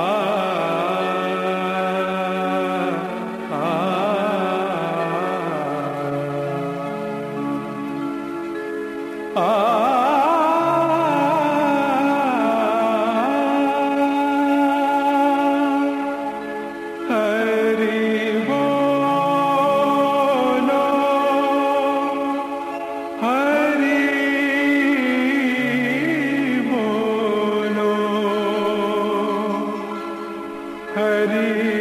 Hari